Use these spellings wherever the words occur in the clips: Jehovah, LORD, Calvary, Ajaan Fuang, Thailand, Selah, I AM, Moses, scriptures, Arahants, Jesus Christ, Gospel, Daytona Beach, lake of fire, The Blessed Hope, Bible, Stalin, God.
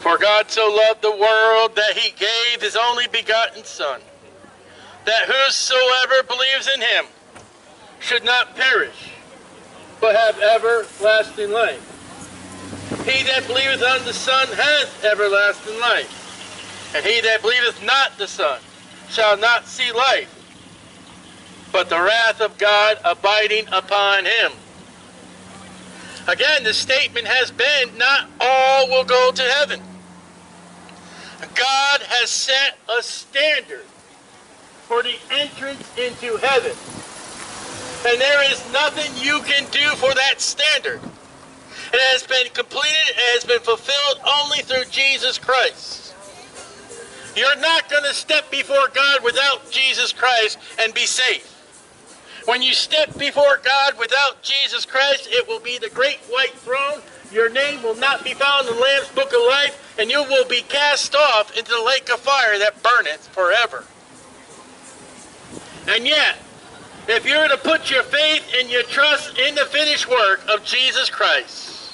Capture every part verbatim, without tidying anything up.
For God so loved the world that he gave his only begotten Son, that whosoever believes in him should not perish, but have everlasting life. He that believeth on the Son hath everlasting life, and he that believeth not the Son shall not see life, but the wrath of God abiding upon him. Again, the statement has been, not all will go to heaven. God has set a standard for the entrance into heaven. And there is nothing you can do for that standard. It has been completed, it has been fulfilled only through Jesus Christ. You're not going to step before God without Jesus Christ and be safe. When you step before God without Jesus Christ, it will be the great white throne. Your name will not be found in the Lamb's Book of Life, and you will be cast off into the lake of fire that burneth forever. And yet, if you're to put your faith and your trust in the finished work of Jesus Christ,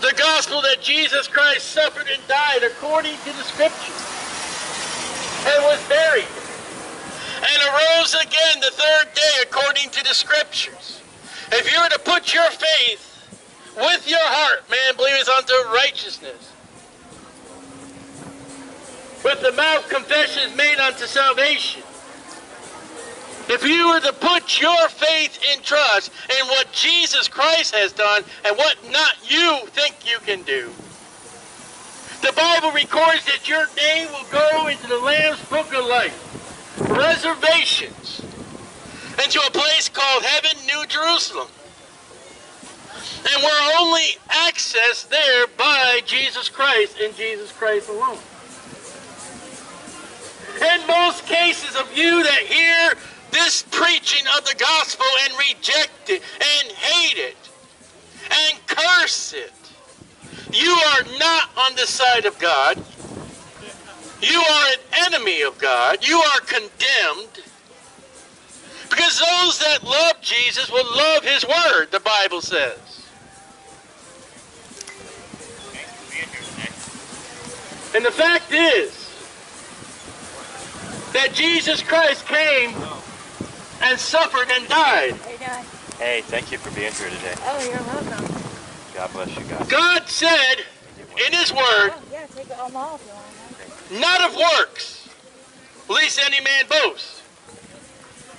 the gospel that Jesus Christ suffered and died according to the Scriptures, and was buried, and arose again the third day according to the Scriptures. If you were to put your faith with your heart, man believeth unto righteousness, with the mouth confession is made unto salvation. If you were to put your faith and trust in what Jesus Christ has done and what not you think you can do, the Bible records that your name will go into the Lamb's Book of Life. Reservations into a place called Heaven, New Jerusalem, and we're only accessed there by Jesus Christ and Jesus Christ alone. In most cases of you that hear this preaching of the gospel and reject it and hate it and curse it, you are not on the side of God. You are an enemy of God. You are condemned. Because those that love Jesus will love his word, the Bible says. And the fact is that Jesus Christ came and suffered and died. Hey, thank you for being here today. Oh, you're welcome. God bless you guys. God said in his word, yeah, take them all if you want. Not of works, lest any man boast.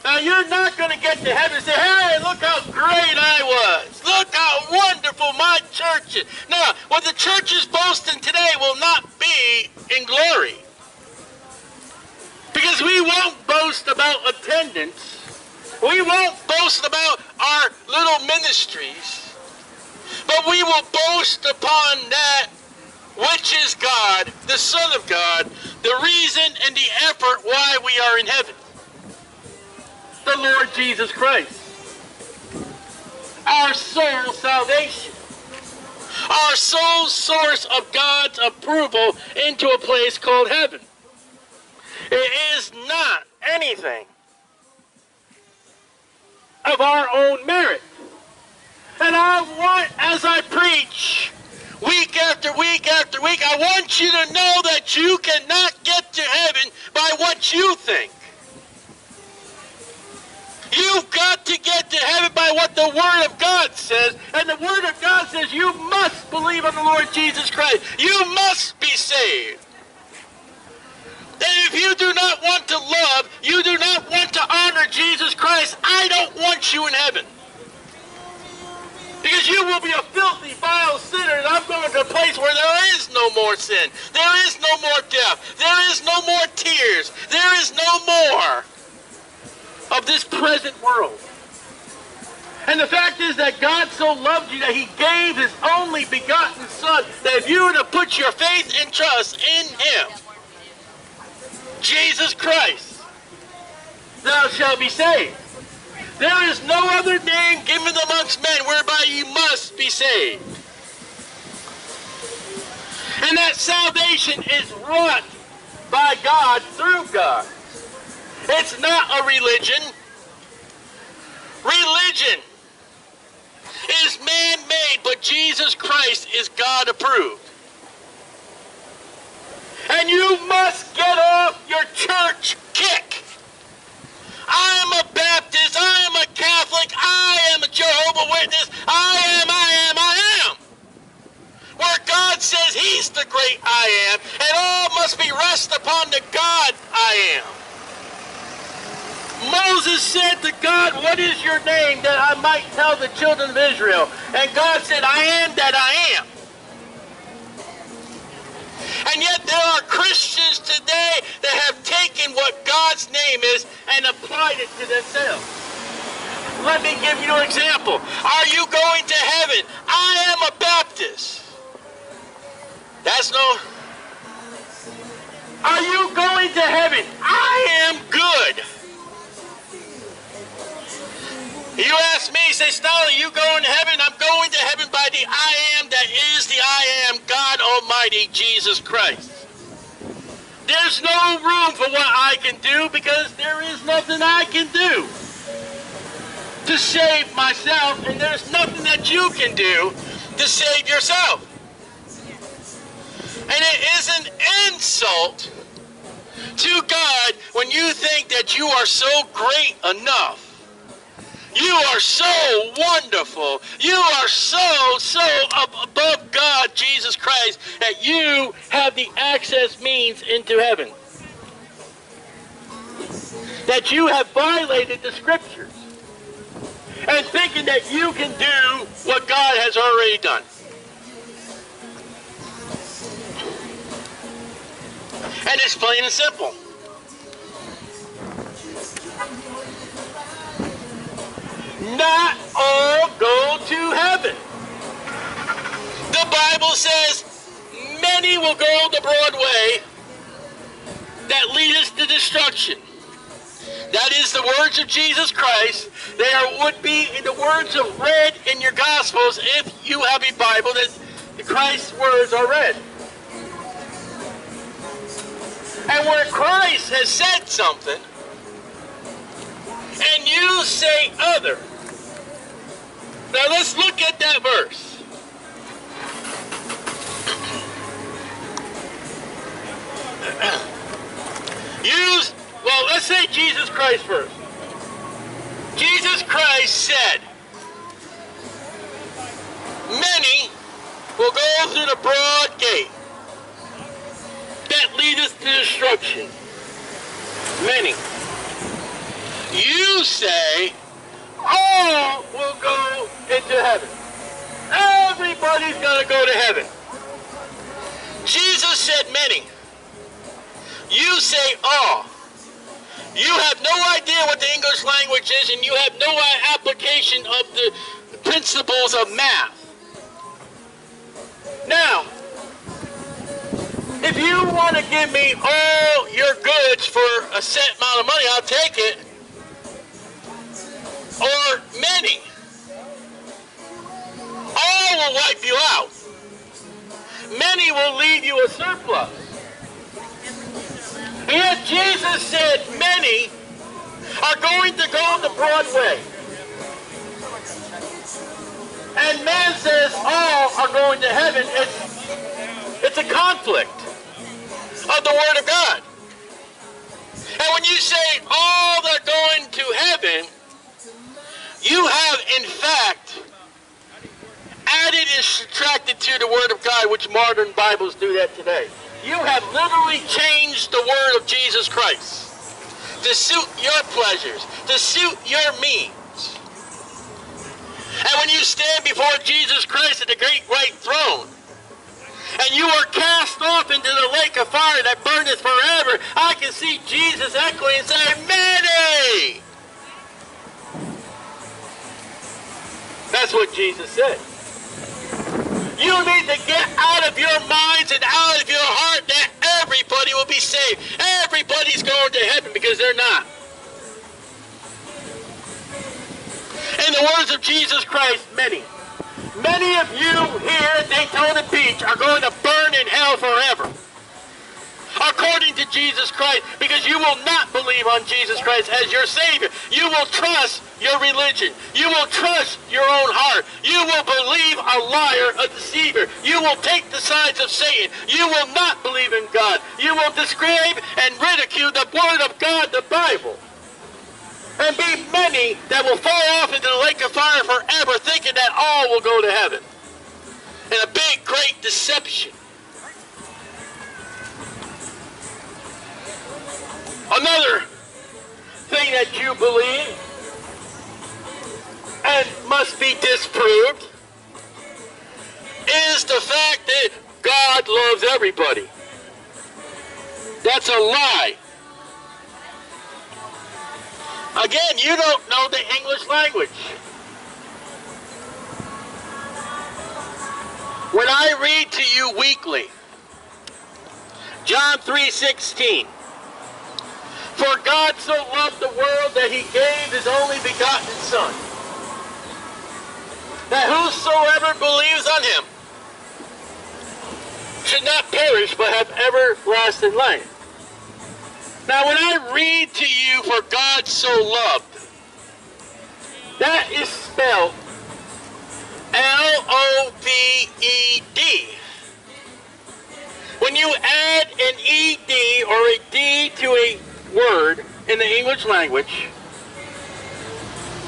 Now you're not going to get to heaven and say, hey, look how great I was. Look how wonderful my church is. No, what the church is boasting today will not be in glory. Because we won't boast about attendance. We won't boast about our little ministries. But we will boast upon that which is God, the Son of God, the reason and the effort why we are in heaven. The Lord Jesus Christ. Our soul salvation. Our sole source of God's approval into a place called heaven. It is not anything of our own merit. And I want, as I preach, week after week after week, I want you to know that you cannot get to heaven by what you think. You've got to get to heaven by what the Word of God says. And the Word of God says you must believe on the Lord Jesus Christ. You must be saved. And if you do not want to love, you do not want to honor Jesus Christ, I don't want you in heaven. Because you will be a filthy, vile sinner, and I'm going to a place where there is no more sin. There is no more death. There is no more tears. There is no more of this present world. And the fact is that God so loved you that he gave his only begotten Son, that if you were to put your faith and trust in him, Jesus Christ, thou shalt be saved. There is no other name given amongst men whereby you must be saved. And that salvation is wrought by God through God. It's not a religion. Religion is man-made, but Jesus Christ is God-approved. And you must get off your church kick. I am a Baptist, I am a Catholic, I am a Jehovah's Witness, I am, I am, I am. Where God says he's the great I am, and all must be rest upon the God I am. Moses said to God, what is your name that I might tell the children of Israel? And God said, I am that I am. And yet there are Christians today that have taken what God's name is and applied it to themselves. Let me give you an example. Are you going to heaven? I am a Baptist. That's no... Are you going to heaven? I am good. You ask me, say, Stalin, you going to heaven? I'm going to heaven by the I am that is the I am, God Almighty, Jesus Christ. There's no room for what I can do because there is nothing I can do to save myself, and there's nothing that you can do to save yourself. And it is an insult to God when you think that you are so great enough. You are so wonderful. You are so, so above God, Jesus Christ, that you have the access means into heaven. That you have violated the scriptures. And thinking that you can do what God has already done. And it's plain and simple. Not all go to heaven. The Bible says, many will go the broad way that leadeth to destruction. That is the words of Jesus Christ. They are, would be in the words of read in your Gospels if you have a Bible that Christ's words are read. And where Christ has said something, and you say other. Now let's look at that verse. Use, well, let's say Jesus Christ first. Jesus Christ said, many will go through the broad gate that leadeth to destruction. Many. You say, all will go into heaven. Everybody's going to go to heaven. Jesus said many. You say all. You have no idea what the English language is, and you have no application of the principles of math. Now, if you want to give me all your goods for a set amount of money, I'll take it. Or many. All will wipe you out. Many will leave you a surplus. If Jesus said many are going to go the broad way, and man says all are going to heaven, it's, it's a conflict of the Word of God. And when you say all are going to heaven, you have, in fact, added and subtracted to the Word of God, which modern Bibles do that today. You have literally changed the Word of Jesus Christ to suit your pleasures, to suit your means. And when you stand before Jesus Christ at the great white throne, and you are cast off into the lake of fire that burneth forever, I can see Jesus echoing and saying, many! That's what Jesus said. You need to get out of your minds and out of your heart that everybody will be saved. Everybody's going to heaven, because they're not. In the words of Jesus Christ, many. Many of you here at Daytona Beach are going to burn in hell forever, according to Jesus Christ, because you will not believe on Jesus Christ as your Savior. You will trust your religion. You will trust your own heart. You will believe a liar, a deceiver. You will take the sides of Satan. You will not believe in God. You will discredit and ridicule the Word of God, the Bible. And be many that will fall off into the lake of fire forever, thinking that all will go to heaven. And a big, great deception. Another thing that you believe and must be disproved is the fact that God loves everybody. That's a lie. Again, you don't know the English language. When I read to you weekly, John three sixteen, for God so loved the world that he gave his only begotten Son, that whosoever believes on him should not perish but have everlasting life. Now, when I read to you, for God so loved, that is spelled L O V E D. When you add an E D or a D to a word in the English language,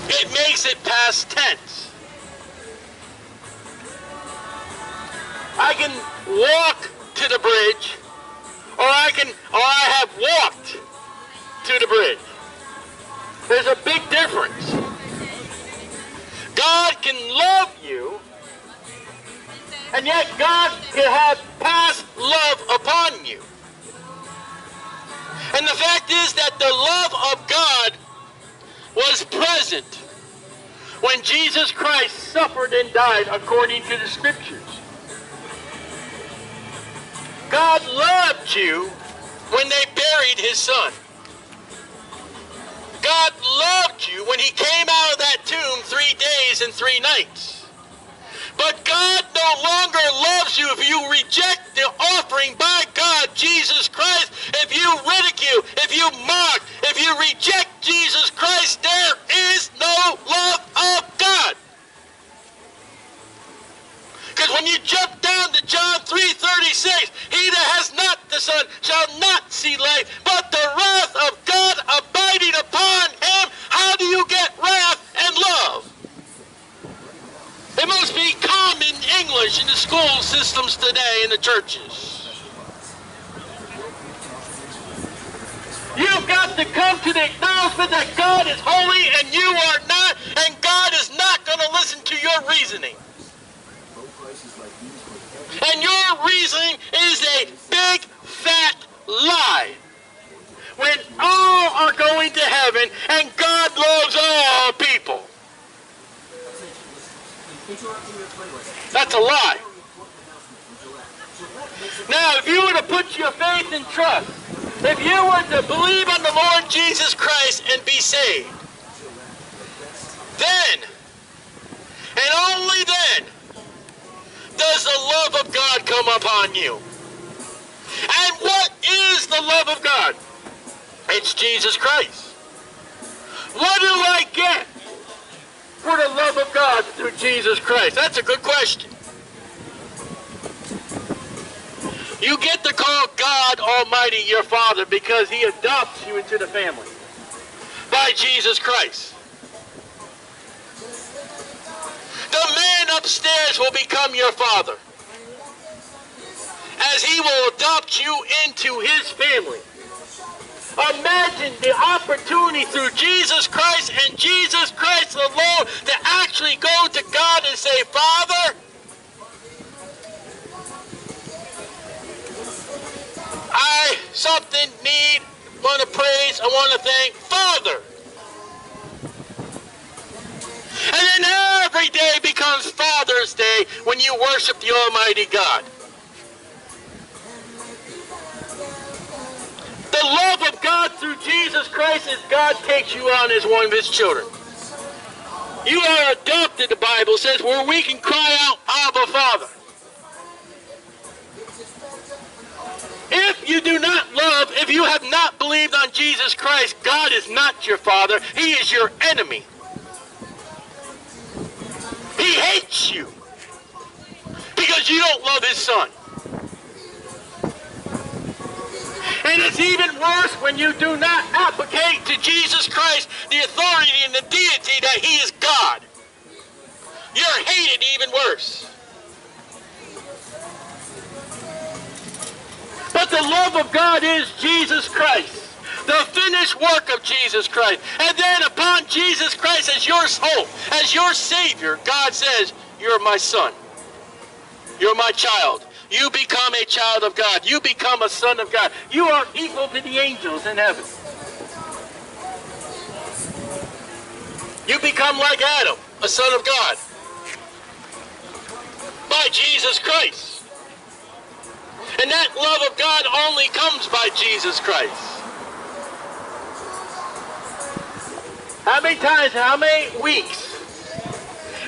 it makes it past tense. I can walk to the bridge, or I can, or I have walked to the bridge. There's a big difference. God can love you, and yet God can have past love upon you. And the fact is that the love of God was present when Jesus Christ suffered and died according to the Scriptures. God loved you when they buried his Son. God loved you when he came out of that tomb three days and three nights. But God no longer loves you if you reject the offering by God, Jesus Christ. If you ridicule, if you mock, if you reject Jesus Christ, there is no love of God. Because when you jump down to John three thirty-six, he that has not the Son shall not see life, but the wrath of God abiding upon him. How do you get wrath and love? It must be common English in the school systems today, in the churches. You've got to come to the acknowledgement that God is holy and you are not, and God is not going to listen to your reasoning. And your reasoning is a big, fat lie. When all are going to heaven and God loves all people. That's a lie. Now, if you were to put your faith and trust, if you were to believe on the Lord Jesus Christ and be saved, then, and only then, does the love of God come upon you. And what is the love of God? It's Jesus Christ. What do I get for the love of God through Jesus Christ? That's a good question. You get to call God Almighty your Father because he adopts you into the family by Jesus Christ. The man upstairs will become your father, as he will adopt you into his family. Imagine the opportunity through Jesus Christ and Jesus Christ alone to actually go to God and say, Father, I something need, want to praise, I want to thank Father. And then every day becomes Father's Day when you worship the Almighty God. The love of God through Jesus Christ is God takes you on as one of his children. You are adopted, the Bible says, where we can cry out, Abba, Father. If you do not love, if you have not believed on Jesus Christ, God is not your Father. He is your enemy. He hates you because you don't love His Son. And it's even worse when you do not applicate to Jesus Christ the authority and the deity that He is God. You're hated even worse. But the love of God is Jesus Christ, the finished work of Jesus Christ. And then upon Jesus Christ as your hope, as your Savior, God says, you're my son. You're my child. You become a child of God. You become a son of God. You are equal to the angels in heaven. You become like Adam, a son of God, by Jesus Christ. And that love of God only comes by Jesus Christ. How many times, how many weeks?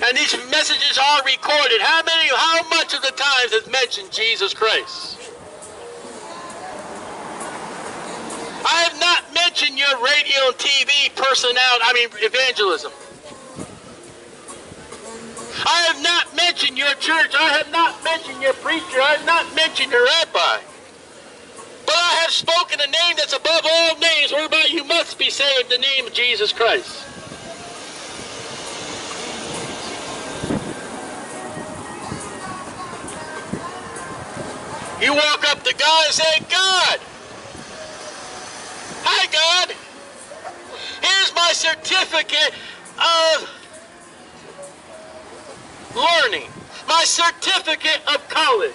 And these messages are recorded. How many, how much of the times has mentioned Jesus Christ? I have not mentioned your radio and T V personality, I mean evangelism. I have not mentioned your church. I have not mentioned your preacher. I have not mentioned your rabbi. But I have spoken a name that's above all names, whereby you must be saved, the name of Jesus Christ. You walk up to God and say, God, hi God, here's my certificate of learning, my certificate of college.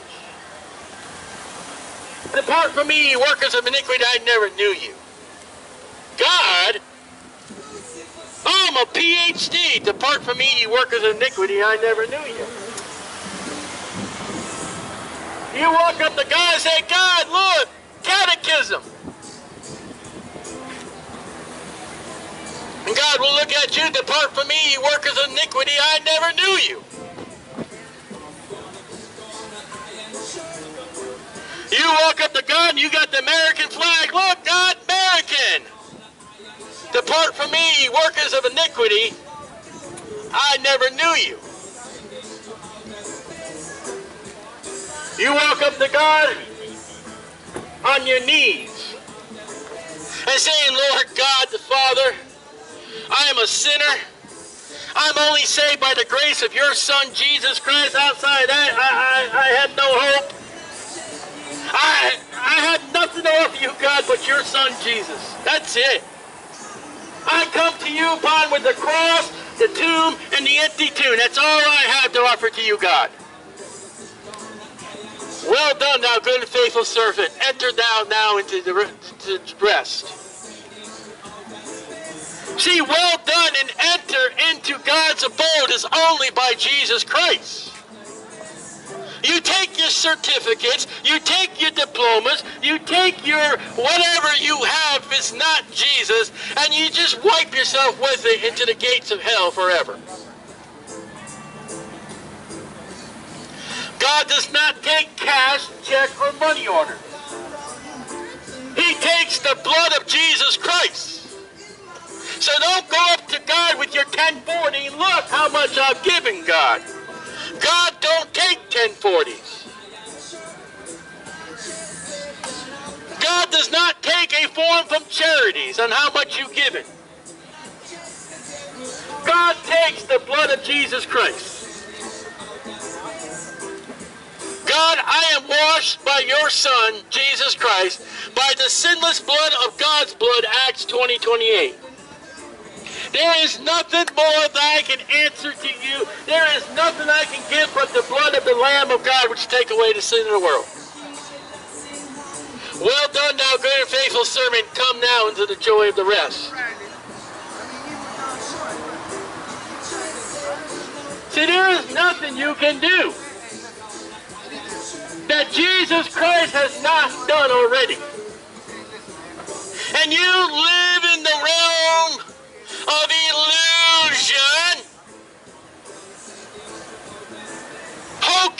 Depart from me, you workers of iniquity, I never knew you. God, I'm a P H D, depart from me, you workers of iniquity, I never knew you. You walk up to God and say, God, look, catechism. And God will look at you, depart from me, you workers of iniquity, I never knew you. You walk up to God and you got the American flag, look, God, American. Depart from me, you workers of iniquity, I never knew you. You walk up to God on your knees and saying, Lord God the Father, I am a sinner. I'm only saved by the grace of your Son, Jesus Christ. Outside that, I, I, I have no hope. I, I have nothing to offer you, God, but your Son, Jesus. That's it. I come to you upon with the cross, the tomb, and the empty tomb. That's all I have to offer to you, God. Well done, thou good and faithful servant. Enter thou now into the to rest. See, well done and enter into God's abode is only by Jesus Christ. You take your certificates, you take your diplomas, you take your whatever you have is not Jesus, and you just wipe yourself with it into the gates of hell forever. God does not take cash, check, or money order. He takes the blood of Jesus Christ. So don't go up to God with your ten forty, look how much I've given God. God don't take ten forties. God does not take a form from charities on how much you've given. God takes the blood of Jesus Christ. God, I am washed by your Son, Jesus Christ, by the sinless blood of God's blood, Acts twenty, twenty-eight. There is nothing more that I can answer to you. There is nothing I can give but the blood of the Lamb of God, which take away the sin of the world. Well done, thou good and faithful servant. Come now into the joy of the rest. See, there is nothing you can do that Jesus Christ has not done already. And you live in the realm of illusion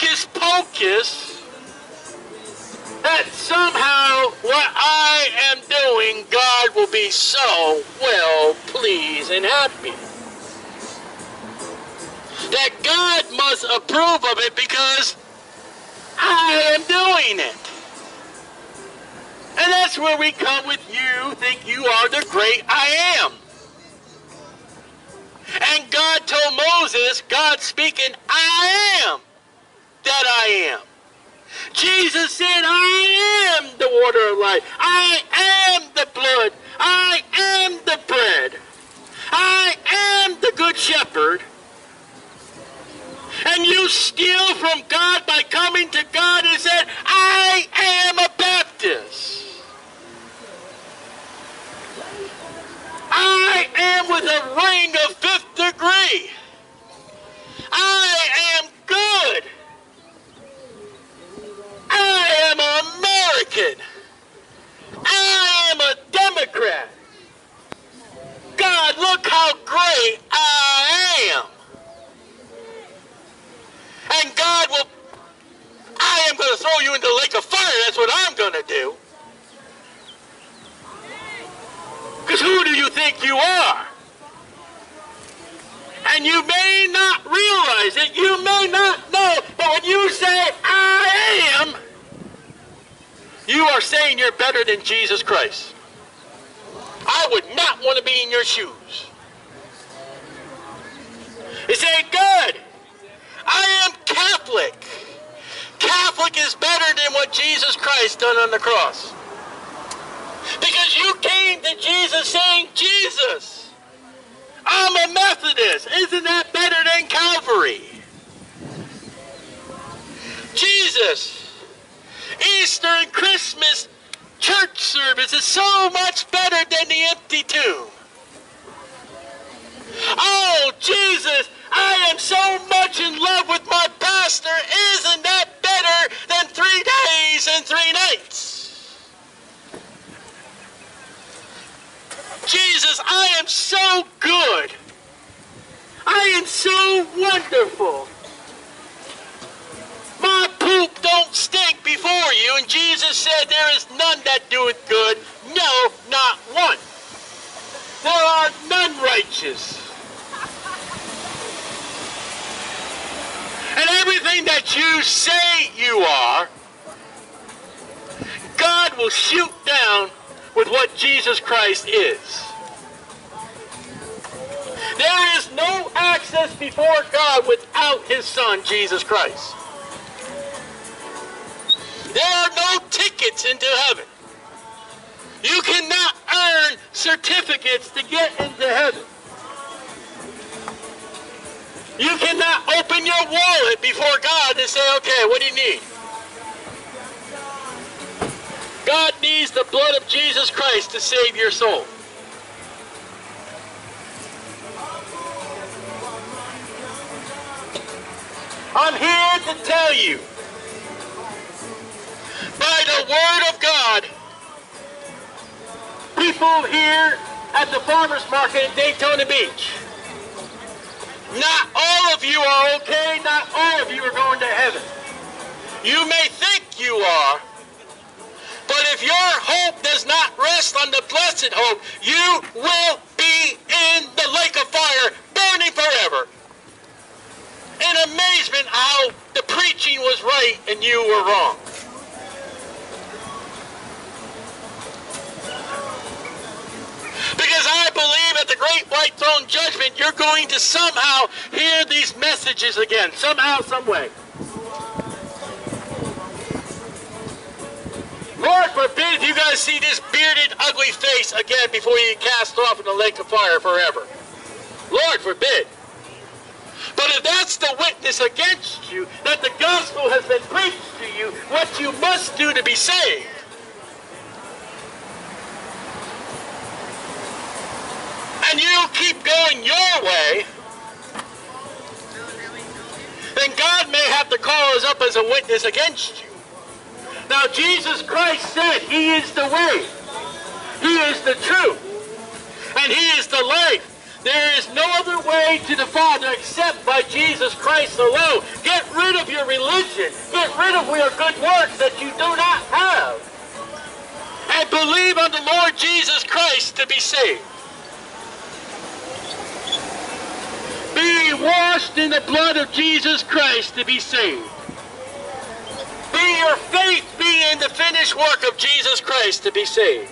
hocus pocus that somehow what I am doing, God will be so well pleased and happy. That God must approve of it because I am doing it. And that's where we come with you think you are the great I am. And God told Moses, God speaking, I am that I am. Jesus said, I am the water of life. I am the blood. I am the bread. I am the good shepherd. And you steal from God by coming to God and said, I am a Baptist. I am with a ring of fifth degree. I am good. I am American. I am a Democrat. God, look how great I am. And God will, I am going to throw you into the lake of fire. That's what I'm going to do. Because who do you think you are? And you may not realize it. You may not know. But when you say, I am, you are saying you're better than Jesus Christ. I would not want to be in your shoes. It's ain't good. I am Catholic. Catholic is better than what Jesus Christ done on the cross. Because you came to Jesus saying, Jesus, I'm a Methodist. Isn't that better than Calvary? Jesus, Easter and Christmas church service is so much better than the empty tomb. Oh, Jesus, I am so much in love with my pastor. Isn't that better than three days and three nights? Jesus, I am so good. I am so wonderful. My poop don't stink before you. And Jesus said, there is none that doeth good. No, not one. There are none righteous. And everything that you say you are, God will shoot down with what Jesus Christ is. There is no access before God without his son, Jesus Christ. There are no tickets into heaven. You cannot earn certificates to get into heaven. You cannot open your wallet before God and say, okay, what do you need? God needs the blood of Jesus Christ to save your soul. I'm here to tell you, by the word of God, people here at the farmers market in Daytona Beach, not all of you are okay, not all of you are going to heaven. You may think you are, but if your hope does not rest on the blessed hope, you will be in the lake of fire, burning forever. In amazement how the preaching was right and you were wrong. Because I believe at the great white throne judgment, you're going to somehow hear these messages again, somehow, some way. Lord forbid you guys see this bearded, ugly face again before you cast off in the lake of fire forever. Lord forbid. But if that's the witness against you, that the gospel has been preached to you, what you must do to be saved. And you keep going your way, then God may have to call us up as a witness against you. Now Jesus Christ said he is the way, he is the truth, and he is the life. There is no other way to the Father except by Jesus Christ alone. Get rid of your religion. Get rid of your good works that you do not have. And believe on the Lord Jesus Christ to be saved. Be washed in the blood of Jesus Christ to be saved. Be your faith be in the finished work of Jesus Christ to be saved.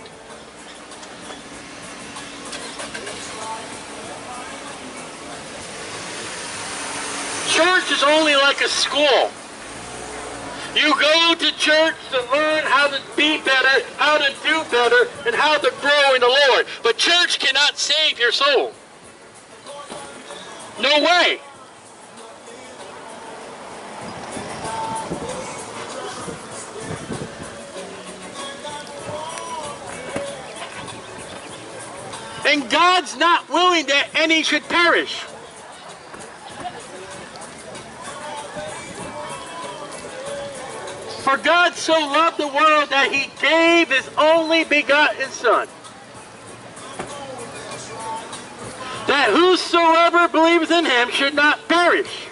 Church is only like a school. You go to church to learn how to be better, how to do better, and how to grow in the Lord. But church cannot save your soul. No way. And God's not willing that any should perish. For God so loved the world that he gave his only begotten Son, that whosoever believes in him should not perish.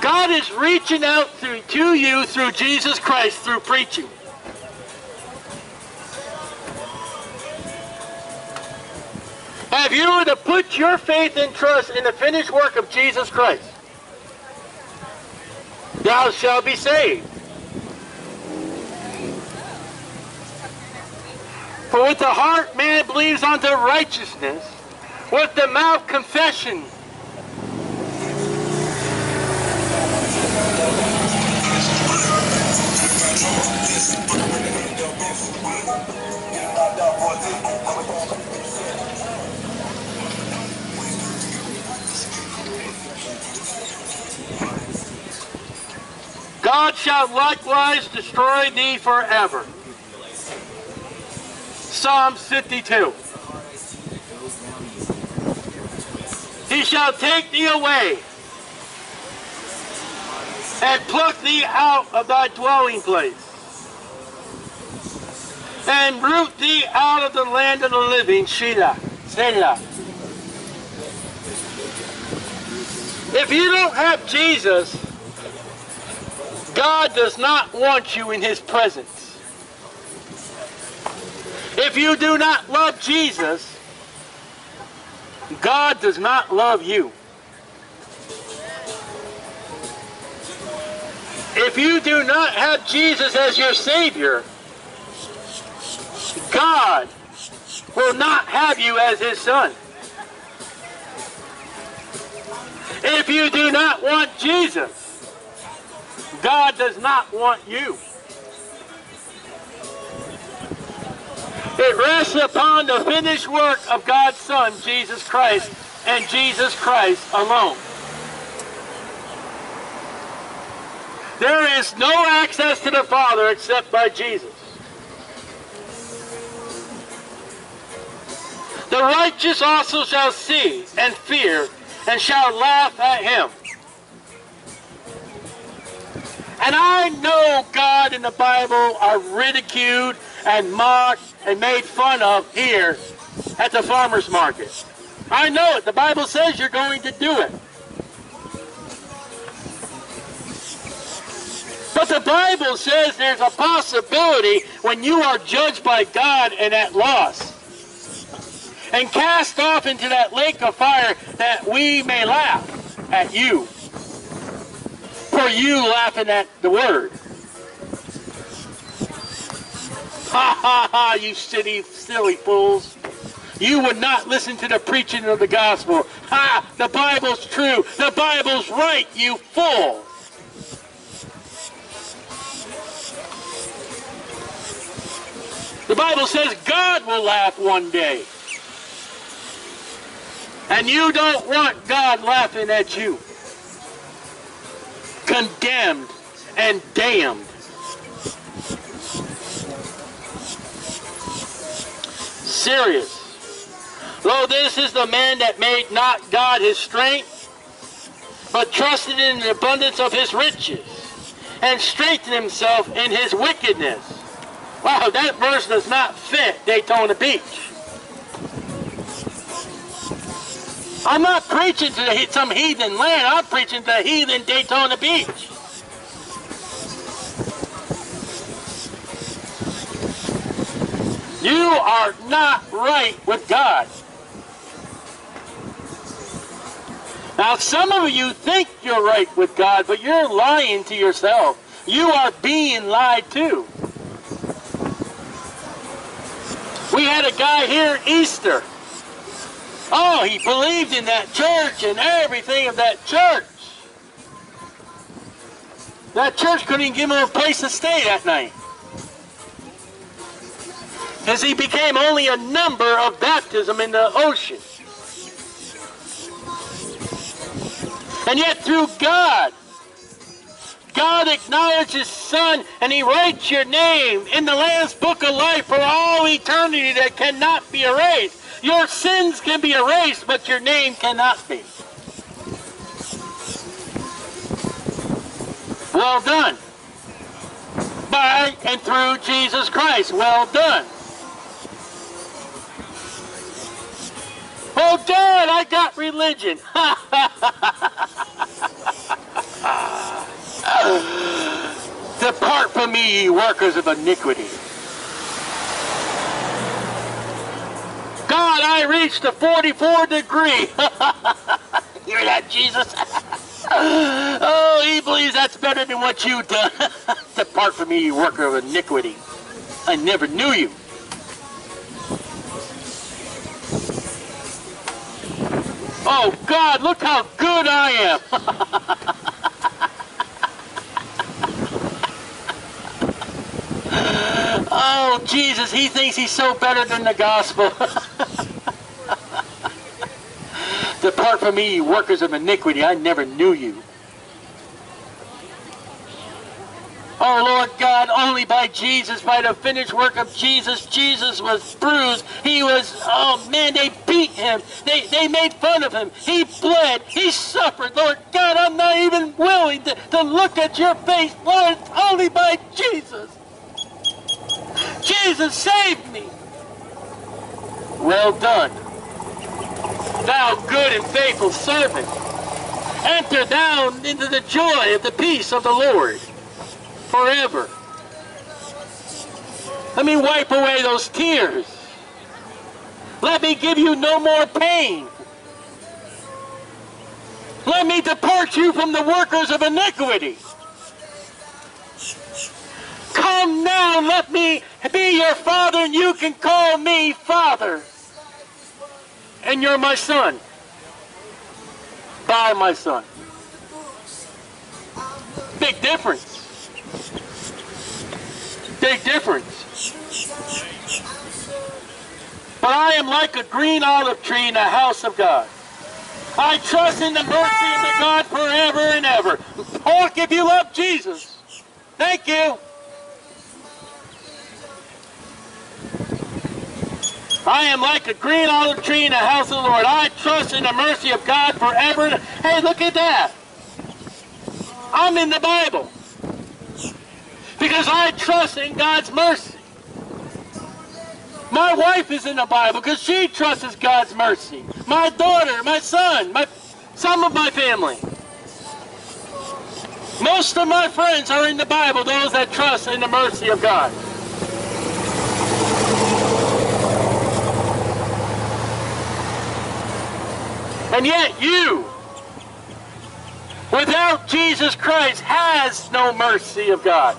God is reaching out through, to you through Jesus Christ, through preaching. If you were to put your faith and trust in the finished work of Jesus Christ, thou shalt be saved. For with the heart man believes unto righteousness, with the mouth confession. God shall likewise destroy thee forever. Psalm fifty-two. He shall take thee away and pluck thee out of thy dwelling place and root thee out of the land of the living. Shelah. Selah. If you don't have Jesus, God does not want you in his presence. If you do not love Jesus, God does not love you. If you do not have Jesus as your Savior, God will not have you as his Son. If you do not want Jesus, God does not want you. It rests upon the finished work of God's Son, Jesus Christ, and Jesus Christ alone. There is no access to the Father except by Jesus. The righteous also shall see and fear and shall laugh at him. And I know God in the Bible are ridiculed and mocked and made fun of here at the farmer's market. I know it. The Bible says you're going to do it. But the Bible says there's a possibility when you are judged by God and at loss and cast off into that lake of fire that we may laugh at you for you laughing at the word. Ha ha ha, you silly, silly fools. You would not listen to the preaching of the gospel. Ha, the Bible's true. The Bible's right, you fool. The Bible says God will laugh one day. And you don't want God laughing at you. Condemned and damned. Serious. Lo, this is the man that made not God his strength, but trusted in the abundance of his riches, and strengthened himself in his wickedness. Wow, that verse does not fit Daytona Beach. I'm not preaching to the, some heathen land. I'm preaching to the heathen Daytona Beach. You are not right with God. Now, some of you think you're right with God, but you're lying to yourself. You are being lied to. We had a guy here at Easter. Oh, he believed in that church and everything of that church. That church couldn't even give him a place to stay that night, because he became only a number of baptism in the ocean. And yet through God, God acknowledged His Son, and He writes your name in the Lamb's Book of Life for all eternity that cannot be erased. Your sins can be erased, but your name cannot be. Well done. By and through Jesus Christ. Well done. Oh, Dad, I got religion. Depart from me, ye workers of iniquity. God, I reached the forty-fourth degree. Hear that, Jesus? Oh, he believes that's better than what you've done. Depart from me, ye worker of iniquity. I never knew you. Oh, God, look how good I am. Oh, Jesus, he thinks he's so better than the gospel. Depart from me, you workers of iniquity. I never knew you. Oh, Lord God, only by Jesus, by the finished work of Jesus. Jesus was bruised. He was, oh man, they beat him. They, they made fun of him. He bled. He suffered. Lord God, I'm not even willing to, to look at your face. Lord, it's only by Jesus. Jesus, save me. Well done, thou good and faithful servant. Enter thou into the joy of the peace of the Lord. Forever. Let me wipe away those tears. Let me give you no more pain. Let me depart you from the workers of iniquity. Come now, let me be your father, and you can call me Father. And you're my son. By my son. Big difference. Big difference. But I am like a green olive tree in the house of God. I trust in the mercy of the God forever and ever. Talk if you love Jesus. Thank you. I am like a green olive tree in the house of the Lord. I trust in the mercy of God forever and ever. Hey, look at that. I'm in the Bible. Because I trust in God's mercy. My wife is in the Bible because she trusts God's mercy. My daughter, my son, my, some of my family. Most of my friends are in the Bible, those that trust in the mercy of God. And yet you, without Jesus Christ, has no mercy of God.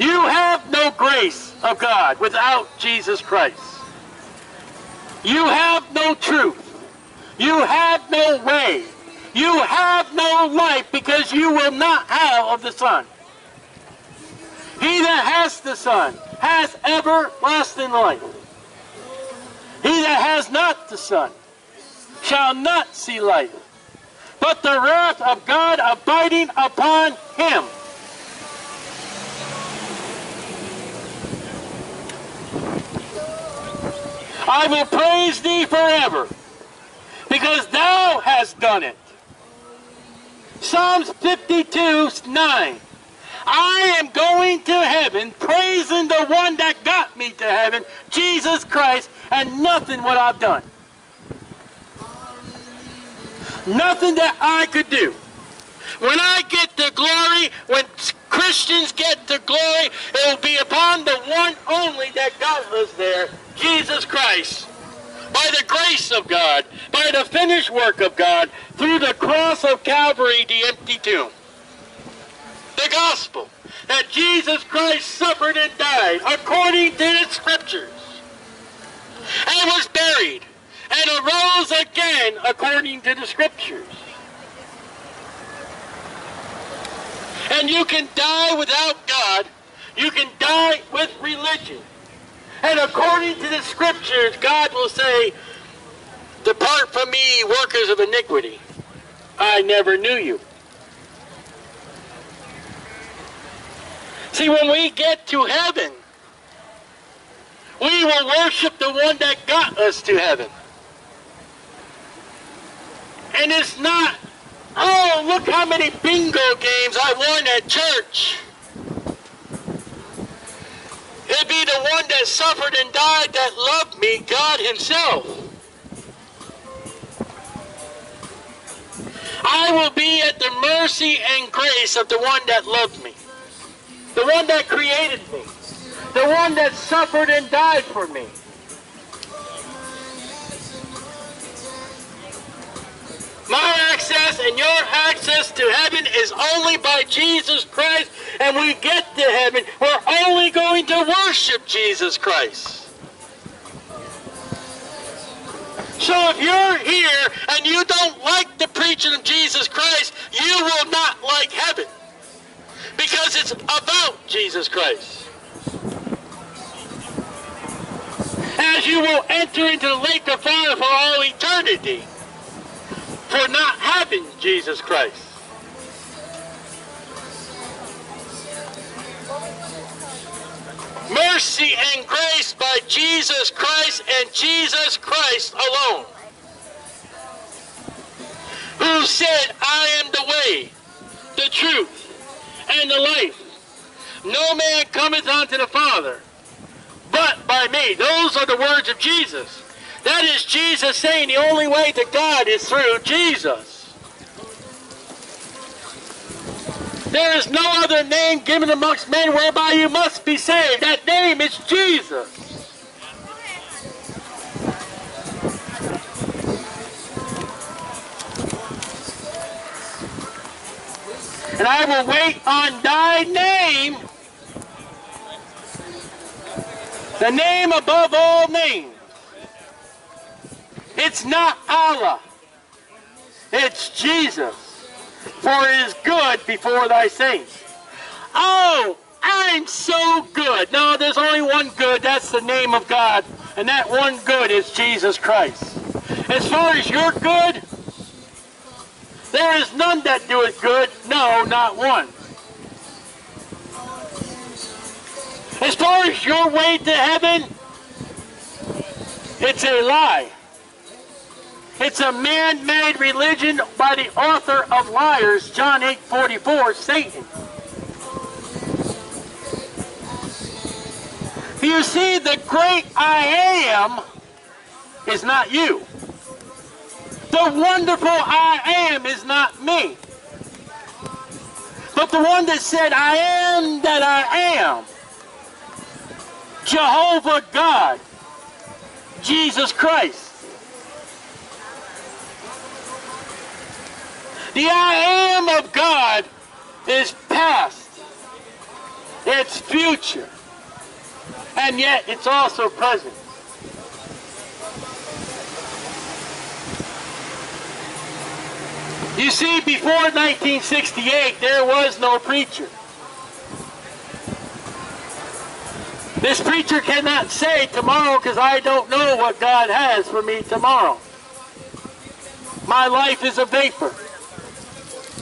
You have no grace of God without Jesus Christ. You have no truth. You have no way. You have no life because you will not have of the Son. He that has the Son has everlasting life. He that has not the Son shall not see life, but the wrath of God abiding upon him. I will praise thee forever, because thou hast done it. Psalms fifty-two, nine. I am going to heaven, praising the one that got me to heaven, Jesus Christ, and nothing what I've done. Nothing that I could do. When I get the glory, when Christians get the glory, it will be upon the one only that got us there, Jesus Christ. By the grace of God, by the finished work of God, through the cross of Calvary, the empty tomb. The gospel that Jesus Christ suffered and died according to the scriptures, and was buried, and arose again according to the scriptures. And you can die without God, you can die with religion. And according to the scriptures, God will say, "Depart from me, workers of iniquity. I never knew you." See, when we get to heaven, we will worship the one that got us to heaven. And it's not, "Oh, look how many bingo games I won at church." It'd be the one that suffered and died that loved me, God himself. I will be at the mercy and grace of the one that loved me, the one that created me, the one that suffered and died for me. My access and your access to heaven is only by Jesus Christ, and we get to heaven, we're only going to worship Jesus Christ. So if you're here and you don't like the preaching of Jesus Christ, you will not like heaven, because it's about Jesus Christ. As you will enter into the lake of fire for all eternity, for not having Jesus Christ. Mercy and grace by Jesus Christ and Jesus Christ alone, who said, "I am the way, the truth, and the life. No man cometh unto the Father but by me." Those are the words of Jesus. That is Jesus saying the only way to God is through Jesus. There is no other name given amongst men whereby you must be saved. That name is Jesus. And I will wait on thy name, the name above all names. It's not Allah, it's Jesus, for it is good before thy saints. Oh, I'm so good. No, there's only one good, that's the name of God, and that one good is Jesus Christ. As far as your good, there is none that doeth good, no, not one. As far as your way to heaven, it's a lie. It's a man-made religion by the author of liars, John eight forty-four, Satan. You see, the great I am is not you. The wonderful I am is not me. But the one that said, "I am that I am," Jehovah God, Jesus Christ. The I am of God is past, it's future, and yet it's also present. You see, before nineteen sixty-eight, there was no preacher. This preacher cannot say tomorrow, because I don't know what God has for me tomorrow. My life is a vapor.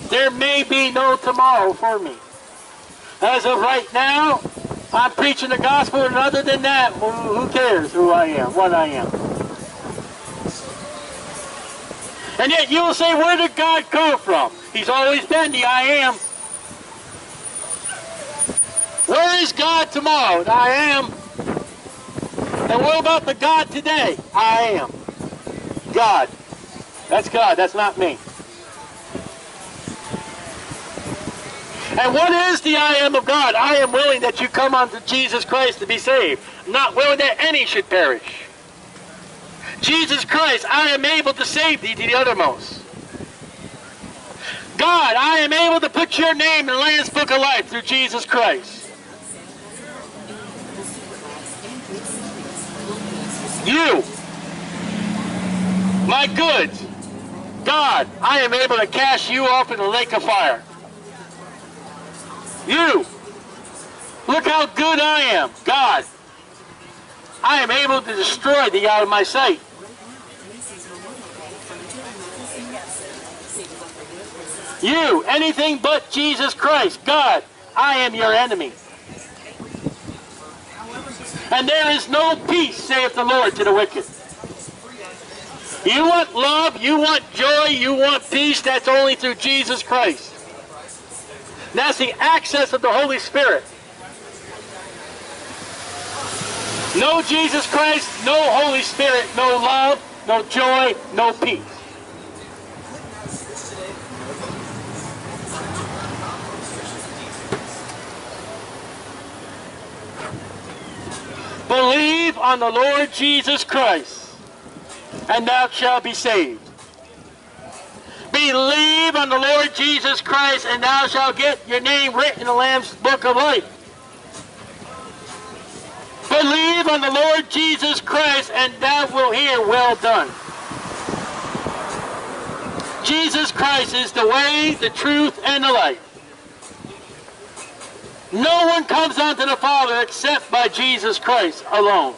There may be no tomorrow for me. As of right now, I'm preaching the gospel, and other than that, who cares who I am, what I am? And yet you will say, where did God come from? He's always been the I am. Where is God tomorrow? The I am. And what about the God today? I am. God. That's God. That's not me. And what is the I am of God? I am willing that you come unto Jesus Christ to be saved. Not willing that any should perish. Jesus Christ, I am able to save thee to the uttermost. God, I am able to put your name in the Lamb's Book of Life through Jesus Christ. You, my goods, God, I am able to cast you off in the lake of fire. You, look how good I am, God. I am able to destroy thee out of my sight. You, anything but Jesus Christ, God, I am your enemy. And there is no peace, saith the Lord, to the wicked. You want love, you want joy, you want peace, that's only through Jesus Christ. That's the access of the Holy Spirit. No Jesus Christ, no Holy Spirit, no love, no joy, no peace. Believe on the Lord Jesus Christ, and thou shalt be saved. Believe on the Lord Jesus Christ, and thou shalt get your name written in the Lamb's Book of Life. Believe on the Lord Jesus Christ, and thou wilt hear, well done. Jesus Christ is the way, the truth, and the life. No one comes unto the Father except by Jesus Christ alone.